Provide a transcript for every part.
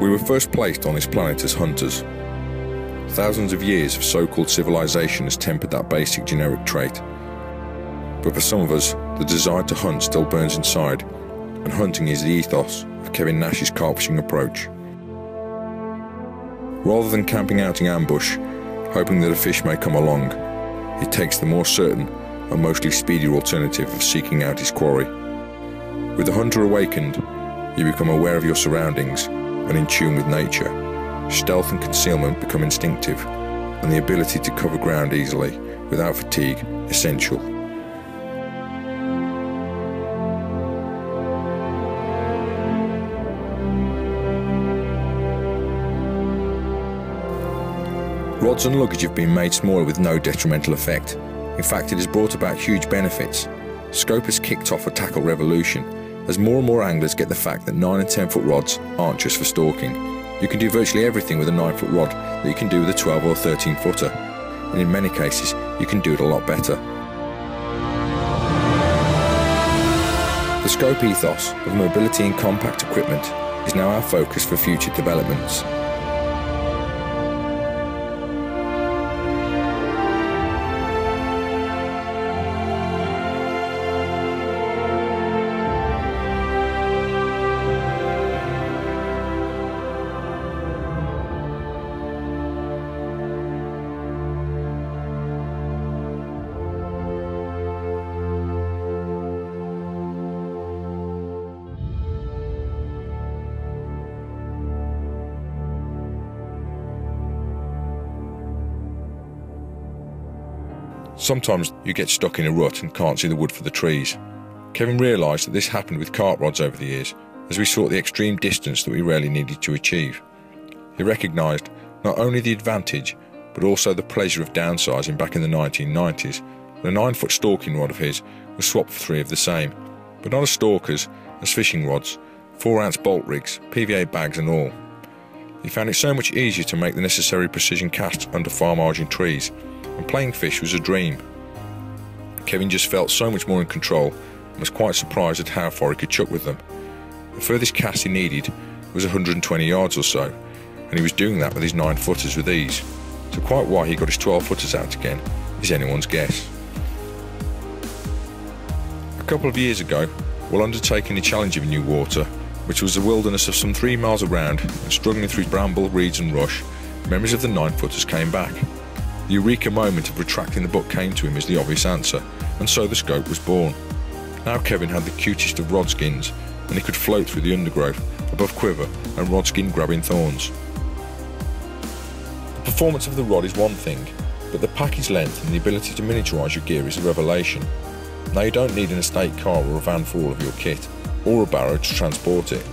We were first placed on this planet as hunters. Thousands of years of so-called civilization has tempered that basic generic trait. But for some of us, the desire to hunt still burns inside, and hunting is the ethos of Kevin Nash's carp fishing approach. Rather than camping out in ambush, hoping that a fish may come along, he takes the more certain and mostly speedier alternative of seeking out his quarry. With the hunter awakened, you become aware of your surroundings and in tune with nature. Stealth and concealment become instinctive, and the ability to cover ground easily, without fatigue, essential. Rods and luggage have been made smaller with no detrimental effect. In fact, it has brought about huge benefits. Scope has kicked off a tackle revolution, as more and more anglers get the fact that 9 and 10 foot rods aren't just for stalking. You can do virtually everything with a 9 foot rod that you can do with a 12 or 13 footer, and in many cases you can do it a lot better. The Scope ethos of mobility and compact equipment is now our focus for future developments. Sometimes you get stuck in a rut and can't see the wood for the trees. Kevin realised that this happened with carp rods over the years, as we sought the extreme distance that we rarely needed to achieve. He recognised not only the advantage, but also the pleasure of downsizing back in the 1990s, and a 9-foot stalking rod of his was swapped for 3 of the same, but not as stalkers, as fishing rods, 4-ounce bolt rigs, PVA bags and all. He found it so much easier to make the necessary precision casts under far margin trees, and playing fish was a dream. Kevin just felt so much more in control and was quite surprised at how far he could chuck with them. The furthest cast he needed was 120 yards or so, and he was doing that with his 9-footers with ease. So quite why he got his 12-footers out again is anyone's guess. A couple of years ago, while undertaking the challenge of new water, which was a wilderness of some 3 miles around, and struggling through bramble, reeds and rush, memories of the 9-footers came back. The eureka moment of retracting the book came to him as the obvious answer, and so the Scope was born. Now Kevin had the cutest of rod skins, and he could float through the undergrowth, above quiver and rod skin grabbing thorns. The performance of the rod is one thing, but the package length and the ability to miniaturise your gear is a revelation. Now you don't need an estate car or a van for all of your kit, or a barrow to transport it.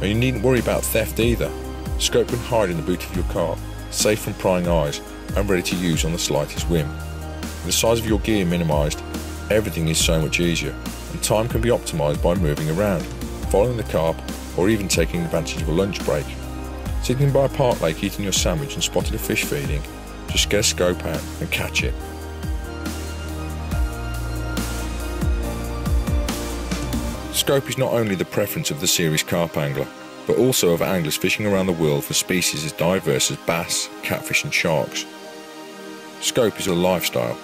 And you needn't worry about theft either. Scope can hide in the boot of your car, safe from prying eyes, and ready to use on the slightest whim. With the size of your gear minimised, everything is so much easier, and time can be optimised by moving around, following the carp, or even taking advantage of a lunch break. Sitting by a park lake eating your sandwich and spotted a fish feeding, just get a scope out and catch it. Scope is not only the preference of the series carp angler, but also of anglers fishing around the world for species as diverse as bass, catfish and sharks. Scope is a lifestyle.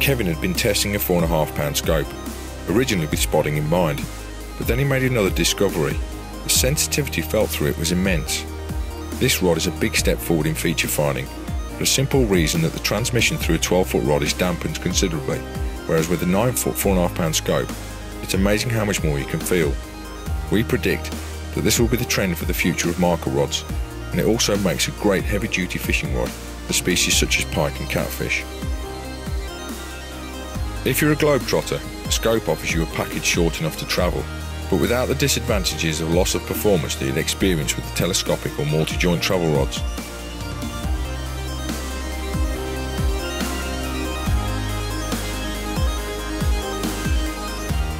Kevin had been testing a 4.5-pound scope, originally with spotting in mind, but then he made another discovery. The sensitivity felt through it was immense. This rod is a big step forward in feature finding, for the simple reason that the transmission through a 12-foot rod is dampened considerably, whereas with a 9-foot 4.5-pound scope, it's amazing how much more you can feel. We predict that this will be the trend for the future of marker rods, and it also makes a great heavy-duty fishing rod for species such as pike and catfish. If you're a globetrotter, a scope offers you a package short enough to travel, but without the disadvantages of loss of performance that you'd experience with the telescopic or multi-joint travel rods.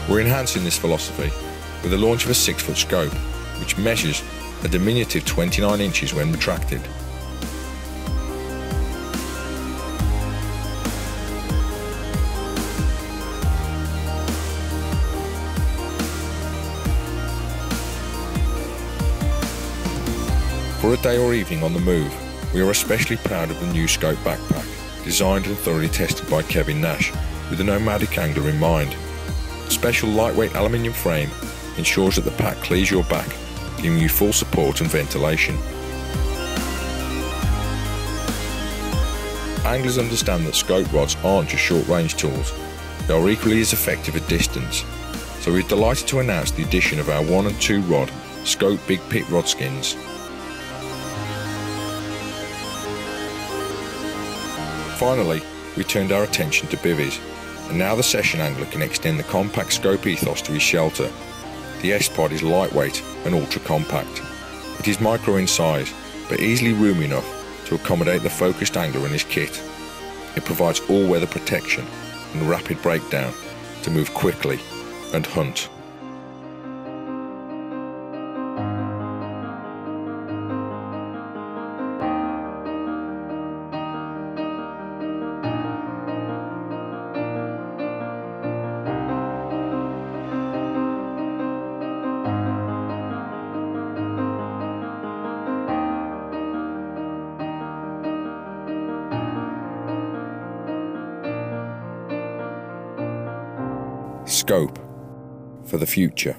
We're enhancing this philosophy with the launch of a 6-foot scope, which measures a diminutive 29 inches when retracted. For a day or evening on the move, we are especially proud of the new Scope backpack, designed and thoroughly tested by Kevin Nash, with the nomadic angler in mind. The special lightweight aluminium frame ensures that the pack clears your back, giving you full support and ventilation. Anglers understand that Scope rods aren't just short-range tools, they are equally as effective at distance, so we're delighted to announce the addition of our 1 and 2 rod Scope Big Pit rod skins. Finally, we turned our attention to bivvies, and now the session angler can extend the compact Scope ethos to his shelter. The S-Pod is lightweight and ultra-compact. It is micro in size, but easily roomy enough to accommodate the focused angler and his kit. It provides all-weather protection and rapid breakdown to move quickly and hunt. Scope for the future.